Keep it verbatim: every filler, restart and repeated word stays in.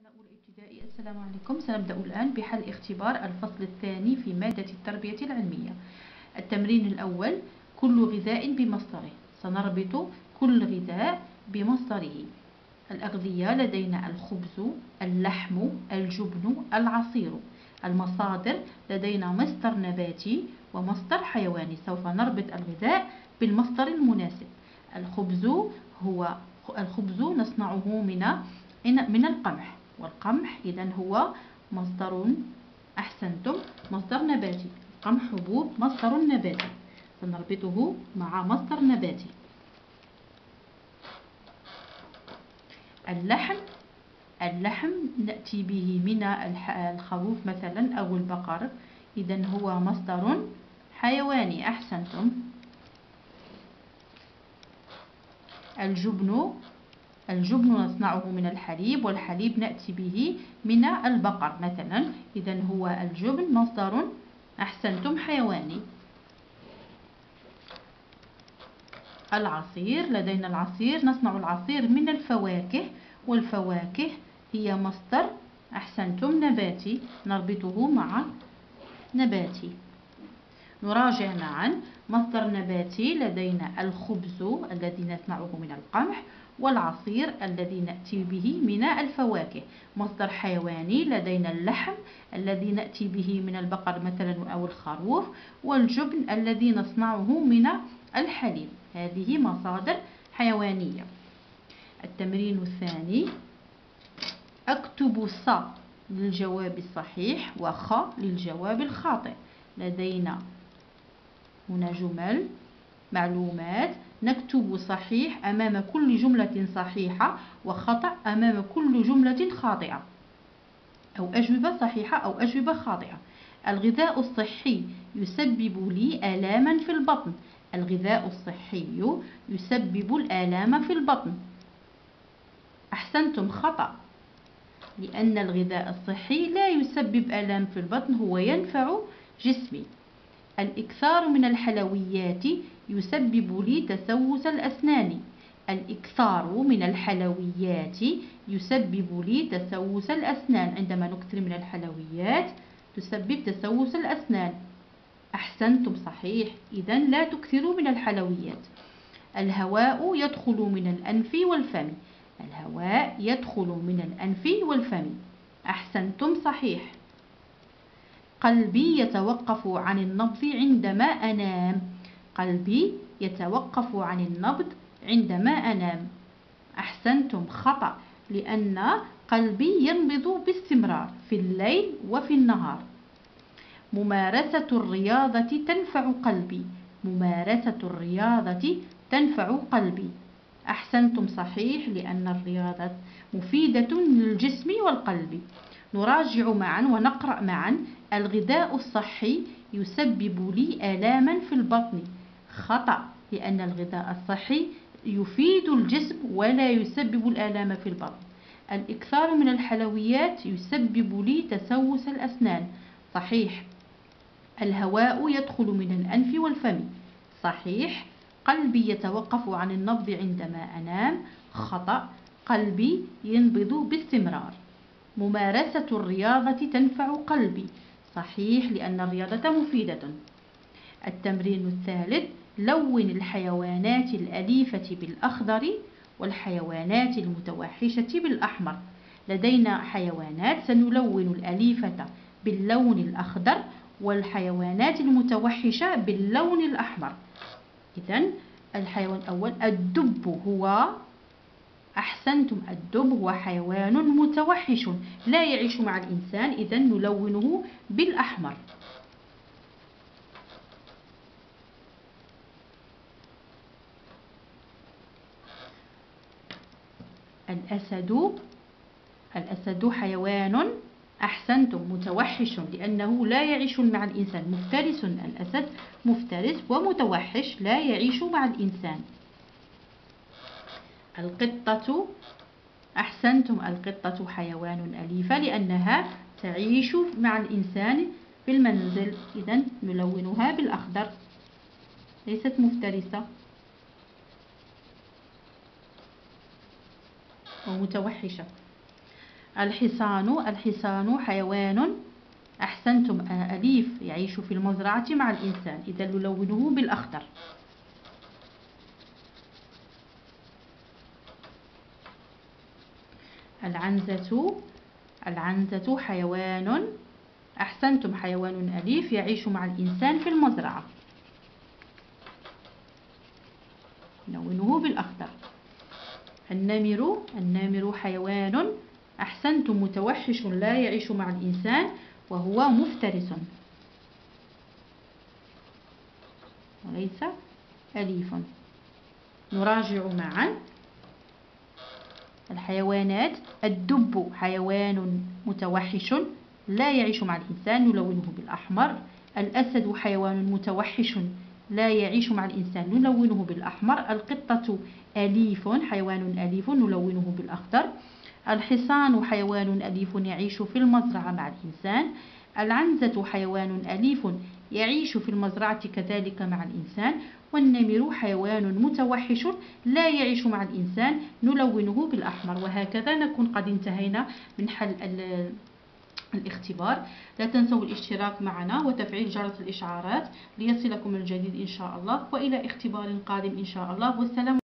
سنة أولى ابتدائي. السلام عليكم. سنبدأ الآن بحل اختبار الفصل الثاني في مادة التربية العلمية. التمرين الأول: كل غذاء بمصدره. سنربط كل غذاء بمصدره. الأغذية لدينا الخبز، اللحم، الجبن، العصير. المصادر لدينا مصدر نباتي ومصدر حيواني. سوف نربط الغذاء بالمصدر المناسب. الخبز هو الخبز نصنعه من من القمح، والقمح إذا هو مصدر، أحسنتم، مصدر نباتي. القمح حبوب مصدر نباتي، سنربطه مع مصدر نباتي. اللحم، اللحم نأتي به من الخروف مثلا أو البقر، إذا هو مصدر حيواني، أحسنتم. الجبن، الجبن نصنعه من الحليب، والحليب نأتي به من البقر مثلا، إذا هو الجبن مصدر، أحسنتم، حيواني. العصير، لدينا العصير، نصنع العصير من الفواكه، والفواكه هي مصدر، أحسنتم، نباتي، نربطه مع نباتي. نراجع معا: مصدر نباتي لدينا الخبز الذي نصنعه من القمح، والعصير الذي نأتي به من الفواكه. مصدر حيواني لدينا اللحم الذي نأتي به من البقر مثلا أو الخروف، والجبن الذي نصنعه من الحليب. هذه مصادر حيوانية. التمرين الثاني: أكتب ص للجواب الصحيح وخ للجواب الخاطئ. لدينا هنا جمل معلومات، نكتب صحيح أمام كل جملة صحيحة، وخطأ أمام كل جملة خاطئة، أو أجوبة صحيحة أو أجوبة خاطئة. الغذاء الصحي يسبب لي آلاما في البطن. الغذاء الصحي يسبب الآلام في البطن، أحسنتم، خطأ، لأن الغذاء الصحي لا يسبب آلام في البطن، هو ينفع جسمي. الإكثار من الحلويات يسبب لي تسوس الأسنان. الإكثار من الحلويات يسبب لي تسوس الأسنان. عندما نكثر من الحلويات تسبب تسوس الأسنان، أحسنتم، صحيح، إذا لا تكثروا من الحلويات. الهواء يدخل من الأنف والفم. الهواء يدخل من الأنف والفم، أحسنتم، صحيح. قلبي يتوقف عن النبض عندما أنام. قلبي يتوقف عن النبض عندما أنام، أحسنتم، خطأ، لأن قلبي ينبض باستمرار في الليل وفي النهار. ممارسة الرياضة تنفع قلبي. ممارسة الرياضة تنفع قلبي، أحسنتم، صحيح، لأن الرياضة مفيدة للجسم والقلب. نراجع معا ونقرأ معا: الغذاء الصحي يسبب لي آلاما في البطن. خطأ، لأن الغذاء الصحي يفيد الجسم ولا يسبب الآلام في البطن. الإكثار من الحلويات يسبب لي تسوس الأسنان، صحيح. الهواء يدخل من الأنف والفم، صحيح. قلبي يتوقف عن النبض عندما أنام، خطأ، قلبي ينبض باستمرار. ممارسة الرياضة تنفع قلبي، صحيح، لأن الرياضة مفيدة. التمرين الثالث: لون الحيوانات الأليفة بالأخضر والحيوانات المتوحشة بالأحمر. لدينا حيوانات، سنلون الأليفة باللون الأخضر والحيوانات المتوحشة باللون الأحمر. إذن الحيوان الأول الدب، هو، أحسنتم، الدب هو حيوان متوحش لا يعيش مع الإنسان، إذن نلونه بالأحمر. الأسد، الأسد حيوان، أحسنتم، متوحش لأنه لا يعيش مع الإنسان، مفترس، الأسد مفترس ومتوحش لا يعيش مع الإنسان. القطة، أحسنتم، القطة حيوان أليفة لأنها تعيش مع الإنسان في المنزل، إذن نلونها بالأخضر، ليست مفترسة ومتوحشة. الحصان الحصان حيوان أحسنتم أليف يعيش في المزرعة مع الإنسان، إذا نلونه بالأخضر. العنزة العنزة حيوان أحسنتم حيوان أليف يعيش مع الإنسان في المزرعة، نلونه بالأخضر. النمر النمر حيوان أحسنتم متوحش لا يعيش مع الإنسان وهو مفترس وليس أليف. نراجع معا الحيوانات. الدب حيوان متوحش لا يعيش مع الإنسان، نلونه بالأحمر. الأسد حيوان متوحش لا يعيش مع الإنسان، نلونه بالأحمر. القطة أليف حيوان أليف، نلونه بالأخضر. الحصان حيوان أليف يعيش في المزرعة مع الإنسان. العنزة حيوان أليف يعيش في المزرعة كذلك مع الإنسان. والنمر حيوان متوحش لا يعيش مع الإنسان، نلونه بالأحمر. وهكذا نكون قد انتهينا من حل الاختبار. لا تنسوا الاشتراك معنا وتفعيل جرس الإشعارات ليصلكم الجديد إن شاء الله، وإلى اختبار قادم إن شاء الله، والسلام.